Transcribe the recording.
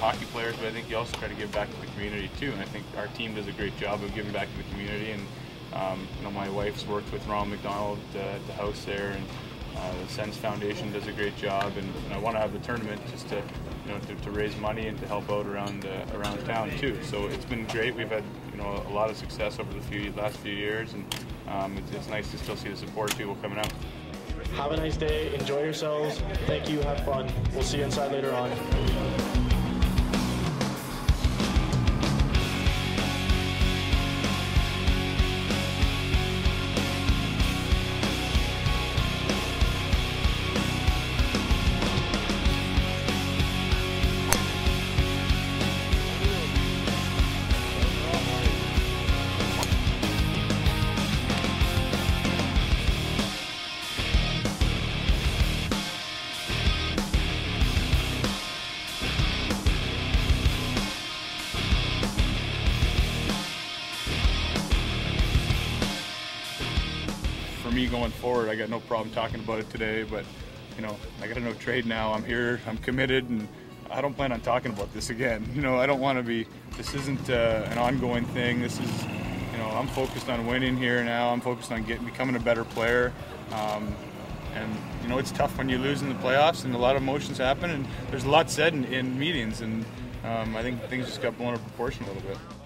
hockey players, but I think you also try to give back to the community too. And I think our team does a great job of giving back to the community. And you know, my wife's worked with Ronald McDonald at the house there, and the Sens Foundation does a great job. And I want to have the tournament just to, you know, to raise money and to help out around town too. So it's been great. We've had, you know, a lot of success over the last few years, and it's nice to still see the support of people coming out. Have a nice day, enjoy yourselves, thank you, have fun. We'll see you inside later on. For me going forward, I got no problem talking about it today, but you know, I got a no trade now. I'm here, I'm committed, and I don't plan on talking about this again. You know, I don't want to be, this isn't an ongoing thing. This is, you know, I'm focused on winning here now. I'm focused on becoming a better player. And you know, it's tough when you lose in the playoffs, and a lot of emotions happen, and there's a lot said in meetings, and I think things just got blown out of proportion a little bit.